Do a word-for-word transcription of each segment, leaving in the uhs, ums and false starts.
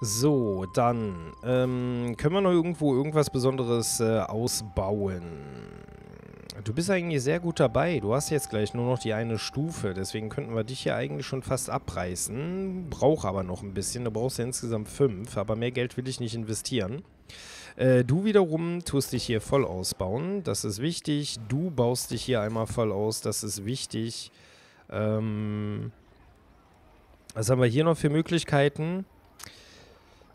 So, dann ähm, können wir noch irgendwo irgendwas Besonderes äh, ausbauen. Du bist eigentlich sehr gut dabei. Du hast jetzt gleich nur noch die eine Stufe. Deswegen könnten wir dich hier eigentlich schon fast abreißen. Brauch aber noch ein bisschen. Du brauchst ja insgesamt fünf. Aber mehr Geld will ich nicht investieren. Äh, du wiederum tust dich hier voll ausbauen. Das ist wichtig. Du baust dich hier einmal voll aus. Das ist wichtig. Ähm, was haben wir hier noch für Möglichkeiten?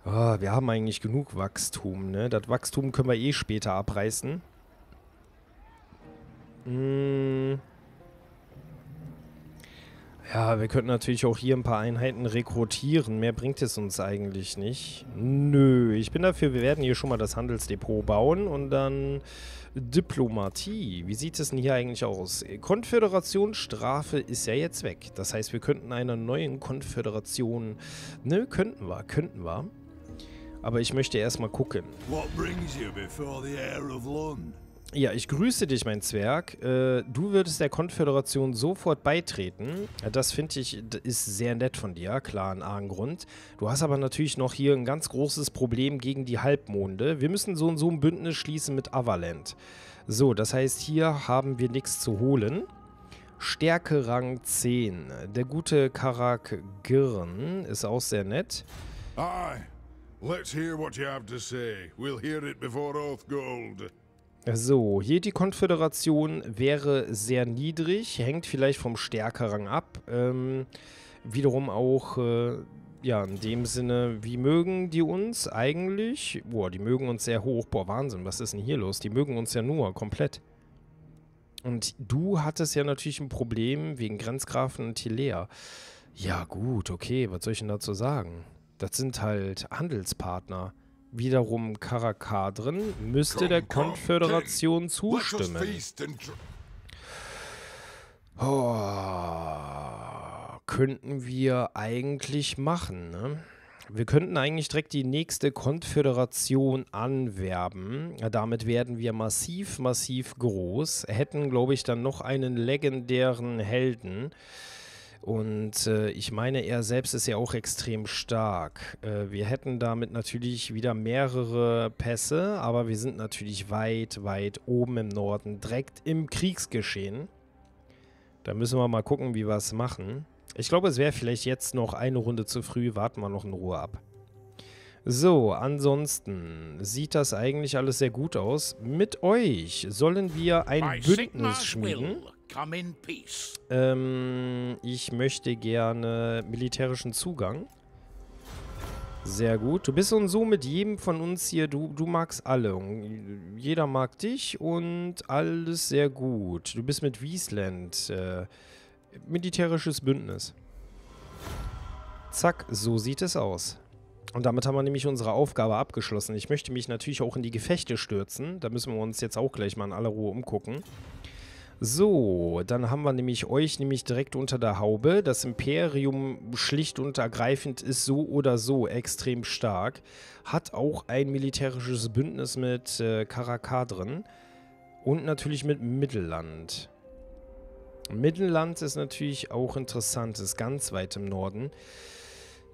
Oh, wir haben eigentlich genug Wachstum, ne? Das Wachstum können wir eh später abreißen. Hm. Ja, wir könnten natürlich auch hier ein paar Einheiten rekrutieren. Mehr bringt es uns eigentlich nicht. Nö, ich bin dafür, wir werden hier schon mal das Handelsdepot bauen und dann Diplomatie. Wie sieht es denn hier eigentlich aus? Konföderationsstrafe ist ja jetzt weg. Das heißt, wir könnten einer neuen Konföderation... Nö, könnten wir, könnten wir. Aber ich möchte erstmal gucken. What brings you before the air of London? Ja, ich grüße dich, mein Zwerg. Äh, du würdest der Konföderation sofort beitreten. Das finde ich, ist sehr nett von dir, klar, ein Ahrengrund. Du hast aber natürlich noch hier ein ganz großes Problem gegen die Halbmonde. Wir müssen so und so ein Bündnis schließen mit Avalent. So, das heißt, hier haben wir nichts zu holen. Stärke Rang zehn. Der gute Karak Girn ist auch sehr nett. Aye, let's hear what you have to say. We'll hear it before Oathgold. So, hier die Konföderation wäre sehr niedrig, hängt vielleicht vom Stärkerang ab. Ähm, wiederum auch, äh, ja, in dem Sinne, wie mögen die uns eigentlich? Boah, die mögen uns sehr hoch. Boah, Wahnsinn, was ist denn hier los? Die mögen uns ja nur komplett. Und du hattest ja natürlich ein Problem wegen Grenzgrafen und Tilea. Ja gut, okay, was soll ich denn dazu sagen? Das sind halt Handelspartner. Wiederum Karakadrin müsste der Konföderation zustimmen. Oh, könnten wir eigentlich machen, ne? Wir könnten eigentlich direkt die nächste Konföderation anwerben. Damit werden wir massiv, massiv groß. Hätten, glaube ich, dann noch einen legendären Helden. Und äh, ich meine, er selbst ist ja auch extrem stark. Äh, wir hätten damit natürlich wieder mehrere Pässe, aber wir sind natürlich weit, weit oben im Norden, direkt im Kriegsgeschehen. Da müssen wir mal gucken, wie wir es machen. Ich glaube, es wäre vielleicht jetzt noch eine Runde zu früh. Warten wir noch in Ruhe ab. So, ansonsten sieht das eigentlich alles sehr gut aus. Mit euch sollen wir ein Bündnis schmieden. Ähm, ich möchte gerne militärischen Zugang. Sehr gut. Du bist so und so mit jedem von uns hier. Du, du magst alle. Jeder mag dich und alles sehr gut. Du bist mit Wiesland. Äh, militärisches Bündnis. Zack, so sieht es aus. Und damit haben wir nämlich unsere Aufgabe abgeschlossen. Ich möchte mich natürlich auch in die Gefechte stürzen. Da müssen wir uns jetzt auch gleich mal in aller Ruhe umgucken. So, dann haben wir nämlich euch nämlich direkt unter der Haube. Das Imperium schlicht und ergreifend ist so oder so extrem stark. Hat auch ein militärisches Bündnis mit äh, Karakadrin und natürlich mit Mittelland. Middenland ist natürlich auch interessant, ist ganz weit im Norden.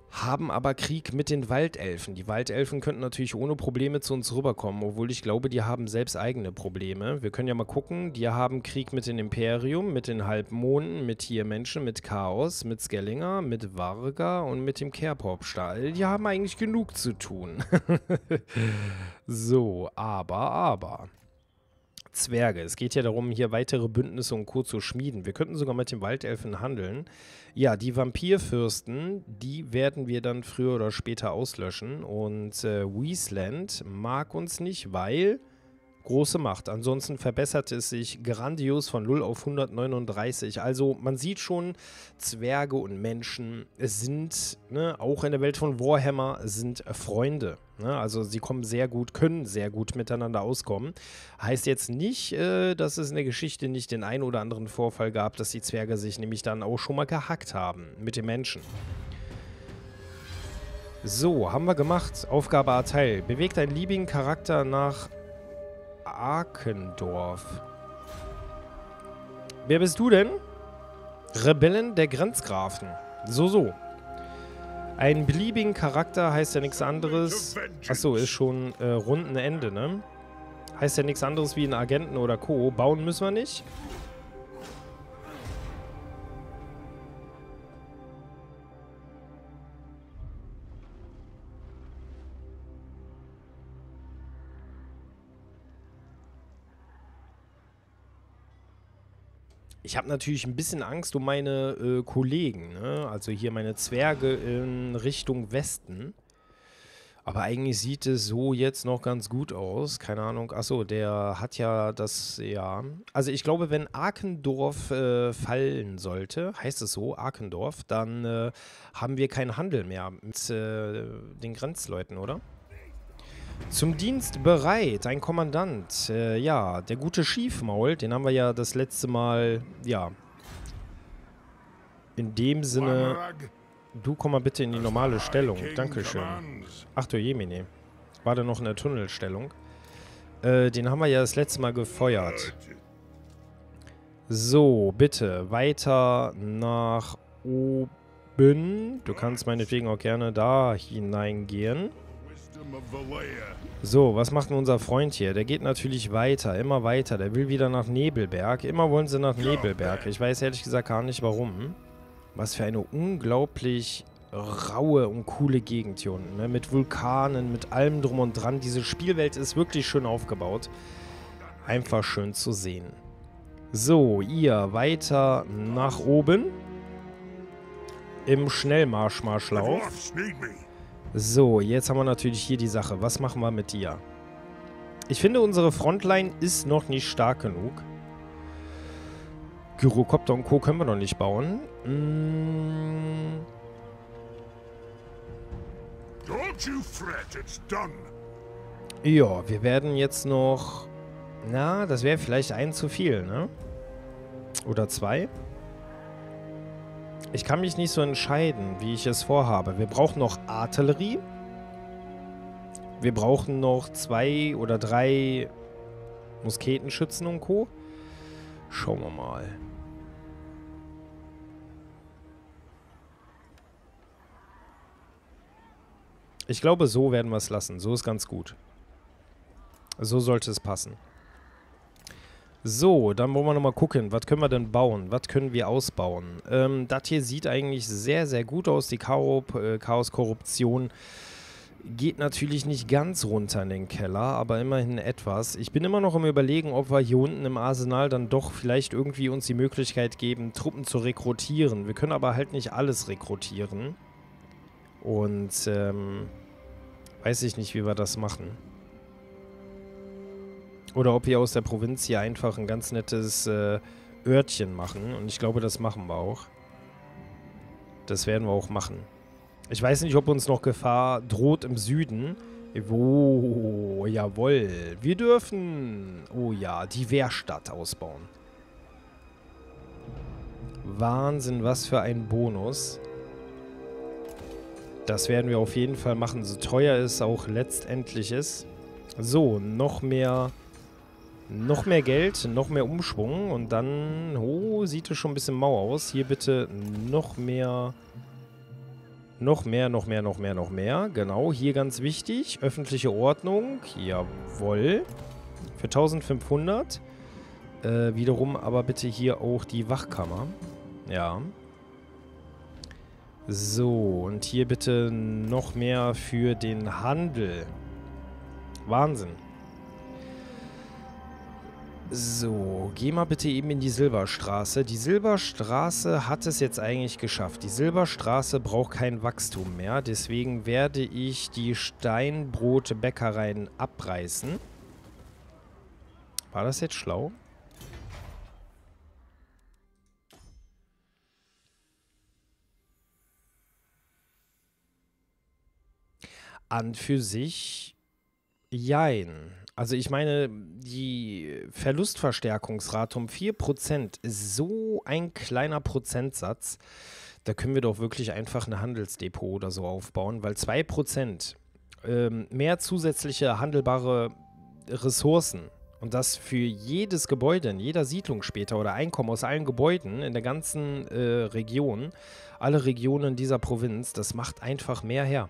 Haben aber Krieg mit den Waldelfen. Die Waldelfen könnten natürlich ohne Probleme zu uns rüberkommen, obwohl ich glaube, die haben selbst eigene Probleme. Wir können ja mal gucken, die haben Krieg mit dem Imperium, mit den Halbmonden, mit hier Menschen, mit Chaos, mit Skellinger, mit Varga und mit dem Kerpop-Stahl. Die haben eigentlich genug zu tun. So, aber, aber... Zwerge. Es geht ja darum, hier weitere Bündnisse und Co. zu schmieden. Wir könnten sogar mit den Waldelfen handeln. Ja, die Vampirfürsten, die werden wir dann früher oder später auslöschen. Und äh, Wiesland mag uns nicht, weil große Macht. Ansonsten verbessert es sich grandios von null auf hundertneununddreißig. Also man sieht schon, Zwerge und Menschen sind, ne, auch in der Welt von Warhammer, sind Freunde. Ne? Also sie kommen sehr gut, können sehr gut miteinander auskommen. Heißt jetzt nicht, äh, dass es in der Geschichte nicht den einen oder anderen Vorfall gab, dass die Zwerge sich nämlich dann auch schon mal gehackt haben mit den Menschen. So, haben wir gemacht. Aufgabe erteilt. Bewegt einen liebigen Charakter nach Arkendorf. Wer bist du denn? Rebellen der Grenzgrafen. So, so. Einen beliebigen Charakter heißt ja nichts anderes. Achso, ist schon äh, Rundenende, ne? Heißt ja nichts anderes wie einen Agenten oder Co. Bauen müssen wir nicht. Ich habe natürlich ein bisschen Angst um meine äh, Kollegen, ne? Also hier meine Zwerge in Richtung Westen. Aber eigentlich sieht es so jetzt noch ganz gut aus. Keine Ahnung. Achso, der hat ja das, ja. Also ich glaube, wenn Arkendorf äh, fallen sollte, heißt es so, Arkendorf, dann äh, haben wir keinen Handel mehr mit äh, den Grenzleuten, oder? Zum Dienst bereit, ein Kommandant. Äh, ja, der gute Schiefmaul, den haben wir ja das letzte Mal, ja. In dem Sinne, du komm mal bitte in die normale Stellung. Dankeschön. Ach du Jemine. War da noch in der Tunnelstellung. Äh, den haben wir ja das letzte Mal gefeuert. So, bitte, weiter nach oben. Du kannst meinetwegen auch gerne da hineingehen. So, was macht denn unser Freund hier? Der geht natürlich weiter, immer weiter. Der will wieder nach Nebelberg. Immer wollen sie nach Nebelberg. Ich weiß ehrlich gesagt gar nicht, warum. Was für eine unglaublich raue und coole Gegend hier unten. Ne? Mit Vulkanen, mit allem drum und dran. Diese Spielwelt ist wirklich schön aufgebaut. Einfach schön zu sehen. So, ihr weiter nach oben. Im Schnellmarsch-Marschlauf. So, jetzt haben wir natürlich hier die Sache. Was machen wir mit dir? Ich finde, unsere Frontline ist noch nicht stark genug. Gyrocopter und Co. können wir noch nicht bauen. Mm. Ja, wir werden jetzt noch... Na, das wäre vielleicht ein zu viel, ne? Oder zwei. Ich kann mich nicht so entscheiden, wie ich es vorhabe. Wir brauchen noch Artillerie. Wir brauchen noch zwei oder drei Musketenschützen und Co. Schauen wir mal. Ich glaube, so werden wir es lassen. So ist ganz gut. So sollte es passen. So, dann wollen wir nochmal gucken, was können wir denn bauen? Was können wir ausbauen? Ähm, das hier sieht eigentlich sehr, sehr gut aus. Die Chaos-Korruption geht natürlich nicht ganz runter in den Keller, aber immerhin etwas. Ich bin immer noch am Überlegen, ob wir hier unten im Arsenal dann doch vielleicht irgendwie uns die Möglichkeit geben, Truppen zu rekrutieren. Wir können aber halt nicht alles rekrutieren. Und ähm, weiß ich nicht, wie wir das machen. Oder ob wir aus der Provinz hier einfach ein ganz nettes äh, Örtchen machen. Und ich glaube, das machen wir auch. Das werden wir auch machen. Ich weiß nicht, ob uns noch Gefahr droht im Süden. Oh, jawohl. Wir dürfen, oh ja, die Wehrstadt ausbauen. Wahnsinn, was für ein Bonus. Das werden wir auf jeden Fall machen, so teuer es auch letztendlich ist. So, noch mehr... Noch mehr Geld, noch mehr Umschwung und dann, oh, sieht es schon ein bisschen mau aus. Hier bitte noch mehr, noch mehr, noch mehr, noch mehr, noch mehr. Genau, hier ganz wichtig, öffentliche Ordnung, jawohl, für eintausendfünfhundert. Äh, wiederum aber bitte hier auch die Wachkammer, ja. So, und hier bitte noch mehr für den Handel. Wahnsinn. So, geh mal bitte eben in die Silberstraße. Die Silberstraße hat es jetzt eigentlich geschafft. Die Silberstraße braucht kein Wachstum mehr. Deswegen werde ich die Steinbrotbäckereien abreißen. War das jetzt schlau? An für sich... Jein. Also ich meine, die Verlustverstärkungsrate um vier Prozent ist so ein kleiner Prozentsatz. Da können wir doch wirklich einfach ein Handelsdepot oder so aufbauen, weil zwei Prozent ähm, mehr zusätzliche handelbare Ressourcen Und das für jedes Gebäude, in jeder Siedlung später oder Einkommen aus allen Gebäuden in der ganzen äh, Region, alle Regionen dieser Provinz, das macht einfach mehr her.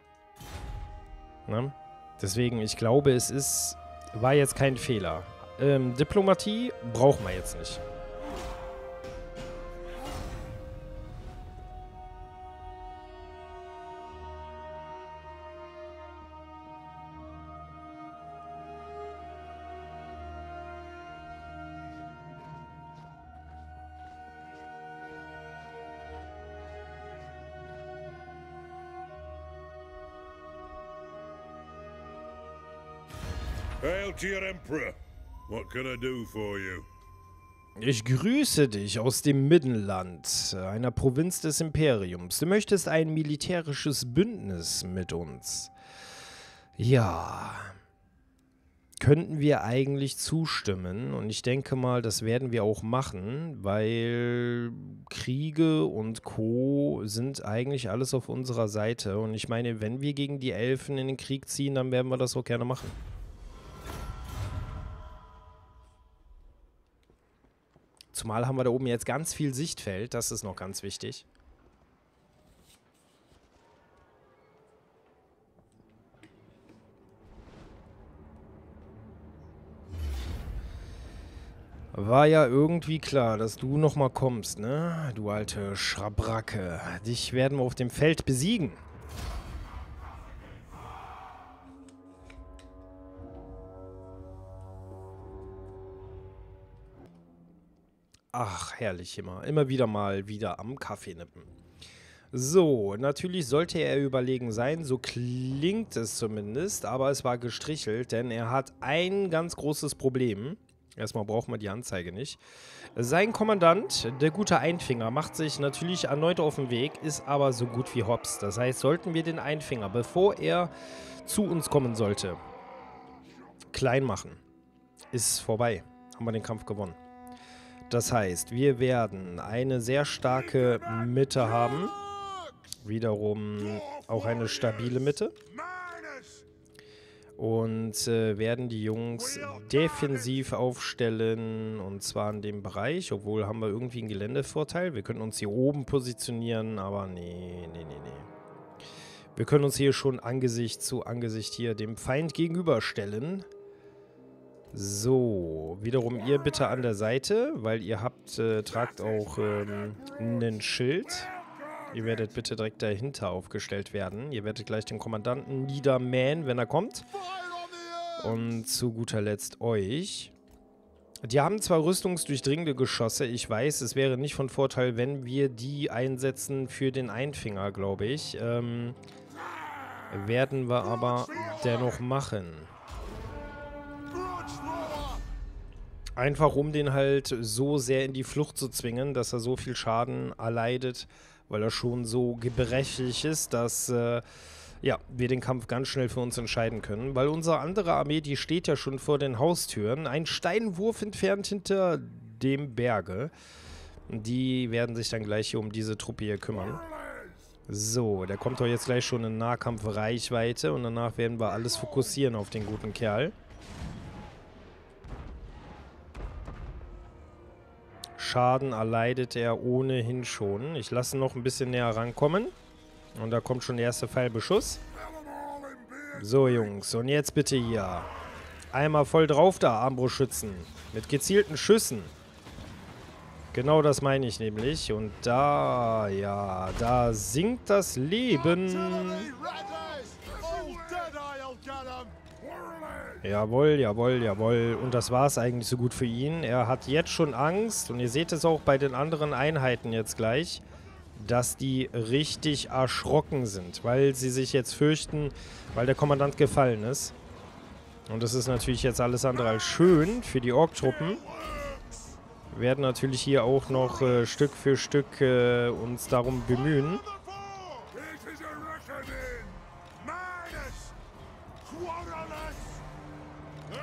Ne? Deswegen, ich glaube, es ist, war jetzt kein Fehler. Ähm, Diplomatie braucht man jetzt nicht. Ich grüße dich aus dem Middenland, einer Provinz des Imperiums. Du möchtest ein militärisches Bündnis mit uns. Ja, könnten wir eigentlich zustimmen? Und ich denke mal, das werden wir auch machen, weil Kriege und Co. sind eigentlich alles auf unserer Seite. Und ich meine, wenn wir gegen die Elfen in den Krieg ziehen, dann werden wir das auch gerne machen. Zumal haben wir da oben jetzt ganz viel Sichtfeld, das ist noch ganz wichtig. War ja irgendwie klar, dass du nochmal kommst, ne? Du alte Schrabracke. Dich werden wir auf dem Feld besiegen. Ach, herrlich immer. Immer wieder mal wieder am Kaffee nippen. So, natürlich sollte er überlegen sein, so klingt es zumindest, aber es war gestrichelt, denn er hat ein ganz großes Problem. Erstmal braucht man die Anzeige nicht. Sein Kommandant, der gute Einfinger, macht sich natürlich erneut auf den Weg, ist aber so gut wie hops. Das heißt, sollten wir den Einfinger, bevor er zu uns kommen sollte, klein machen. Ist vorbei. Haben wir den Kampf gewonnen. Das heißt, wir werden eine sehr starke Mitte haben. Wiederum auch eine stabile Mitte. Und äh, werden die Jungs defensiv aufstellen. Und zwar in dem Bereich. Obwohl haben wir irgendwie einen Geländevorteil. Wir können uns hier oben positionieren. Aber nee, nee, nee, nee. Wir können uns hier schon Angesicht zu Angesicht hier dem Feind gegenüberstellen. So, wiederum ihr bitte an der Seite, weil ihr habt, äh, tragt auch ähm, einen Schild. Ihr werdet bitte direkt dahinter aufgestellt werden. Ihr werdet gleich den Kommandanten niedermähen, wenn er kommt. Und zu guter Letzt euch. Die haben zwar rüstungsdurchdringende Geschosse, ich weiß, es wäre nicht von Vorteil, wenn wir die einsetzen für den Einfinger, glaube ich. Ähm, werden wir aber dennoch machen. Einfach um den halt so sehr in die Flucht zu zwingen, dass er so viel Schaden erleidet, weil er schon so gebrechlich ist, dass äh, ja, wir den Kampf ganz schnell für uns entscheiden können. Weil unsere andere Armee, die steht ja schon vor den Haustüren, einen Steinwurf entfernt hinter dem Berge. Die werden sich dann gleich hier um diese Truppe hier kümmern. So, der kommt doch jetzt gleich schon in Nahkampfreichweite und danach werden wir alles fokussieren auf den guten Kerl. Schaden erleidet er ohnehin schon. Ich lasse noch ein bisschen näher rankommen. Und da kommt schon der erste Pfeilbeschuss. So, Jungs. Und jetzt bitte hier. Einmal voll drauf da, Armbrustschützen. Mit gezielten Schüssen. Genau das meine ich nämlich. Und da, ja, da sinkt das Leben. Jawohl, jawohl, jawohl. Und das war es eigentlich so gut für ihn. Er hat jetzt schon Angst. Und ihr seht es auch bei den anderen Einheiten jetzt gleich, dass die richtig erschrocken sind. Weil sie sich jetzt fürchten, weil der Kommandant gefallen ist. Und das ist natürlich jetzt alles andere als schön für die Ork-Truppen. Wir werden natürlich hier auch noch äh, Stück für Stück äh, uns darum bemühen.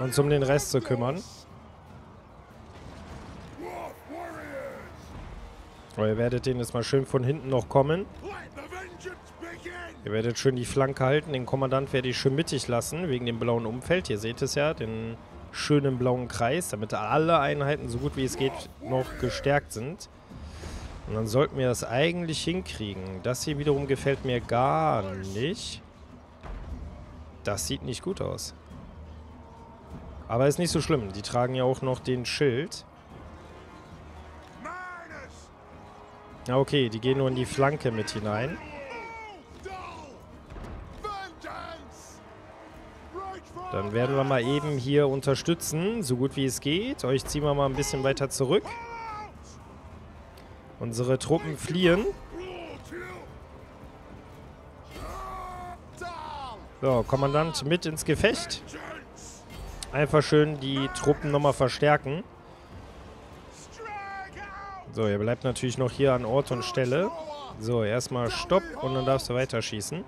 Uns um den Rest zu kümmern. Aber ihr werdet den jetzt mal schön von hinten noch kommen. Ihr werdet schön die Flanke halten. Den Kommandant werde ich schön mittig lassen, wegen dem blauen Umfeld. Ihr seht es ja, den schönen blauen Kreis, damit alle Einheiten so gut wie es geht noch gestärkt sind. Und dann sollten wir das eigentlich hinkriegen. Das hier wiederum gefällt mir gar nicht. Das sieht nicht gut aus. Aber ist nicht so schlimm. Die tragen ja auch noch den Schild. Ja, okay, die gehen nur in die Flanke mit hinein. Dann werden wir mal eben hier unterstützen, so gut wie es geht. Euch ziehen wir mal ein bisschen weiter zurück. Unsere Truppen fliehen. So, Kommandant mit ins Gefecht. Einfach schön die Truppen nochmal verstärken. So, ihr bleibt natürlich noch hier an Ort und Stelle. So, erstmal Stopp und dann darfst du weiterschießen.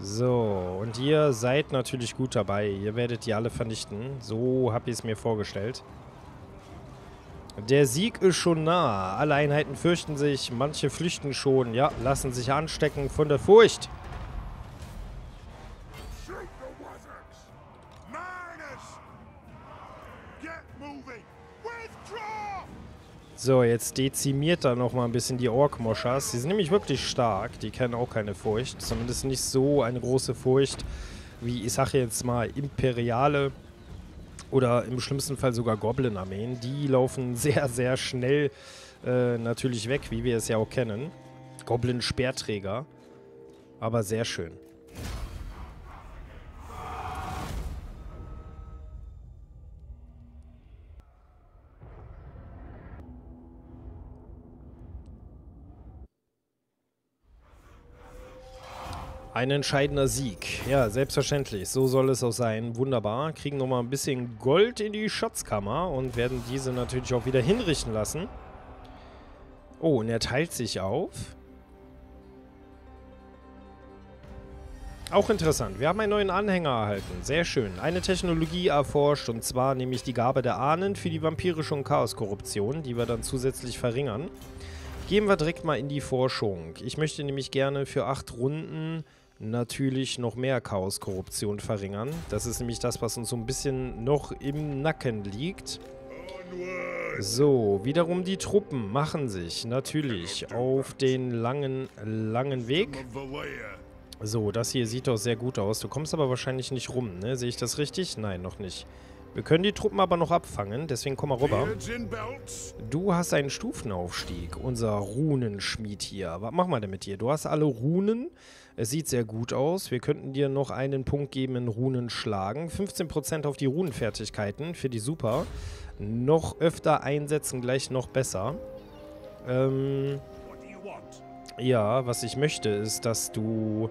So, und ihr seid natürlich gut dabei. Ihr werdet die alle vernichten. So habe ich es mir vorgestellt. Der Sieg ist schon nah. Alle Einheiten fürchten sich, manche flüchten schon. Ja, lassen sich anstecken von der Furcht. So, jetzt dezimiert da nochmal ein bisschen die Ork-Moschers. Die sind nämlich wirklich stark. Die kennen auch keine Furcht. Zumindest nicht so eine große Furcht wie, ich sage jetzt mal, imperiale oder im schlimmsten Fall sogar Goblin-Armeen. Die laufen sehr, sehr schnell äh, natürlich weg, wie wir es ja auch kennen. Goblin-Speerträger. Aber sehr schön. Ein entscheidender Sieg. Ja, selbstverständlich. So soll es auch sein. Wunderbar. Kriegen nochmal ein bisschen Gold in die Schatzkammer und werden diese natürlich auch wieder hinrichten lassen. Oh, und er teilt sich auf. Auch interessant. Wir haben einen neuen Anhänger erhalten. Sehr schön. Eine Technologie erforscht, und zwar nämlich die Gabe der Ahnen für die vampirische und Chaoskorruption, die wir dann zusätzlich verringern. Gehen wir direkt mal in die Forschung. Ich möchte nämlich gerne für acht Runden natürlich noch mehr Chaos-Korruption verringern. Das ist nämlich das, was uns so ein bisschen noch im Nacken liegt. So, wiederum die Truppen machen sich natürlich auf den langen, langen Weg. So, das hier sieht doch sehr gut aus. Du kommst aber wahrscheinlich nicht rum, ne? Sehe ich das richtig? Nein, noch nicht. Wir können die Truppen aber noch abfangen, deswegen komm mal rüber. Du hast einen Stufenaufstieg, unser Runenschmied hier. Was machen wir denn mit dir? Du hast alle Runen. Es sieht sehr gut aus. Wir könnten dir noch einen Punkt geben in Runen schlagen. fünfzehn Prozent auf die Runenfertigkeiten für die Super. Noch öfter einsetzen, gleich noch besser. Ähm, ja, was ich möchte ist, dass du...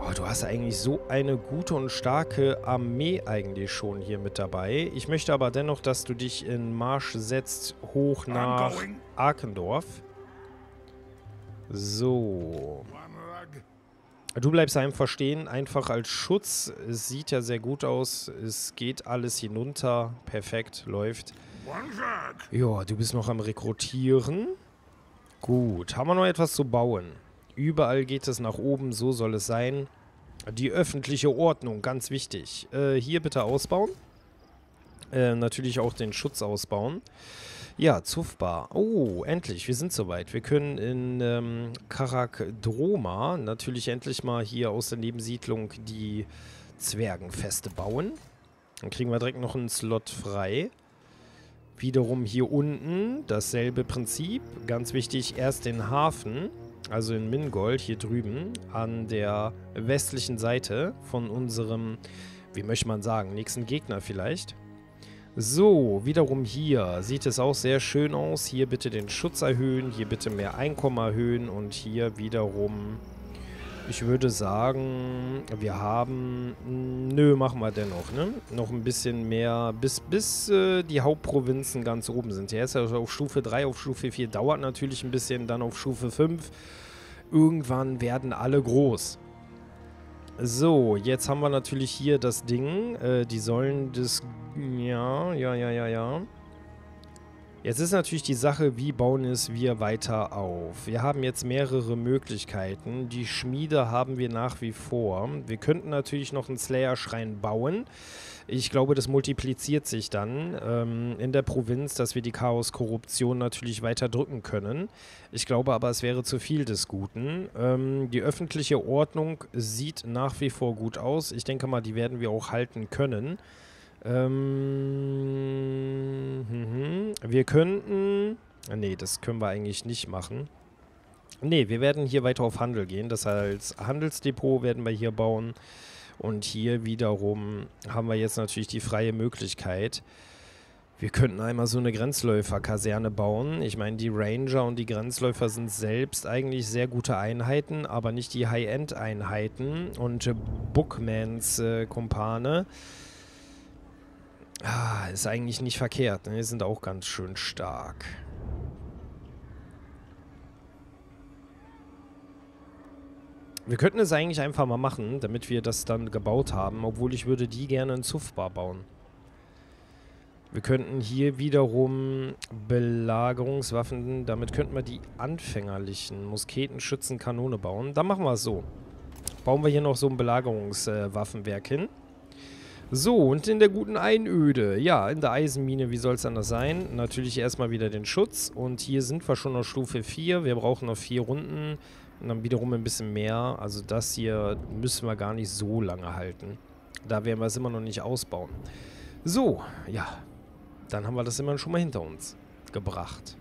Oh, du hast eigentlich so eine gute und starke Armee eigentlich schon hier mit dabei. Ich möchte aber dennoch, dass du dich in Marsch setzt, hoch nach Arkendorf. So. Du bleibst einfach stehen, einfach als Schutz. Es sieht ja sehr gut aus. Es geht alles hinunter. Perfekt, läuft. Ja, du bist noch am Rekrutieren. Gut, haben wir noch etwas zu bauen? Überall geht es nach oben, so soll es sein. Die öffentliche Ordnung, ganz wichtig. Äh, hier bitte ausbauen. Äh, natürlich auch den Schutz ausbauen. Ja, Zufbar. Oh, endlich, wir sind soweit. Wir können in ähm, Karak-Droma natürlich endlich mal hier aus der Nebensiedlung die Zwergenfeste bauen. Dann kriegen wir direkt noch einen Slot frei. Wiederum hier unten dasselbe Prinzip. Ganz wichtig, erst den Hafen. Also in Mingold, hier drüben, an der westlichen Seite von unserem, wie möchte man sagen, nächsten Gegner vielleicht. So, wiederum hier sieht es auch sehr schön aus. Hier bitte den Schutz erhöhen, hier bitte mehr Einkommen erhöhen und hier wiederum, ich würde sagen, wir haben, nö, machen wir dennoch, ne? Noch ein bisschen mehr, bis, bis äh, die Hauptprovinzen ganz oben sind. Jetzt also auf Stufe drei, auf Stufe vier dauert natürlich ein bisschen, dann auf Stufe fünf. Irgendwann werden alle groß. So, jetzt haben wir natürlich hier das Ding, äh, die Säulen des, ja, ja, ja, ja, ja. Jetzt ist natürlich die Sache, wie bauen es wir weiter auf? Wir haben jetzt mehrere Möglichkeiten. Die Schmiede haben wir nach wie vor. Wir könnten natürlich noch einen Slayer-Schrein bauen. Ich glaube, das multipliziert sich dann ähm, in der Provinz, dass wir die Chaos-Korruption natürlich weiter drücken können. Ich glaube aber, es wäre zu viel des Guten. Ähm, die öffentliche Ordnung sieht nach wie vor gut aus. Ich denke mal, die werden wir auch halten können. Ähm, mhm. Wir könnten... Nee, das können wir eigentlich nicht machen. Nee, wir werden hier weiter auf Handel gehen. Das heißt, Handelsdepot werden wir hier bauen. Und hier wiederum haben wir jetzt natürlich die freie Möglichkeit. Wir könnten einmal so eine Grenzläufer-Kaserne bauen. Ich meine, die Ranger und die Grenzläufer sind selbst eigentlich sehr gute Einheiten, aber nicht die High-End-Einheiten. Und Bookmans äh, Kumpane ah, ist eigentlich nicht verkehrt. Ne? Die sind auch ganz schön stark. Wir könnten es eigentlich einfach mal machen, damit wir das dann gebaut haben, obwohl ich würde die gerne in Zufbar bauen. Wir könnten hier wiederum Belagerungswaffen, damit könnten wir die anfängerlichen Musketen, Schützen, Kanone bauen. Dann machen wir es so. Bauen wir hier noch so ein Belagerungswaffenwerk äh, hin. So, und in der guten Einöde. Ja, in der Eisenmine, wie soll es anders sein? Natürlich erstmal wieder den Schutz. Und hier sind wir schon auf Stufe vier. Wir brauchen noch vier Runden. Und dann wiederum ein bisschen mehr. Also das hier müssen wir gar nicht so lange halten. Da werden wir es immer noch nicht ausbauen. So, ja. Dann haben wir das immer schon mal hinter uns gebracht.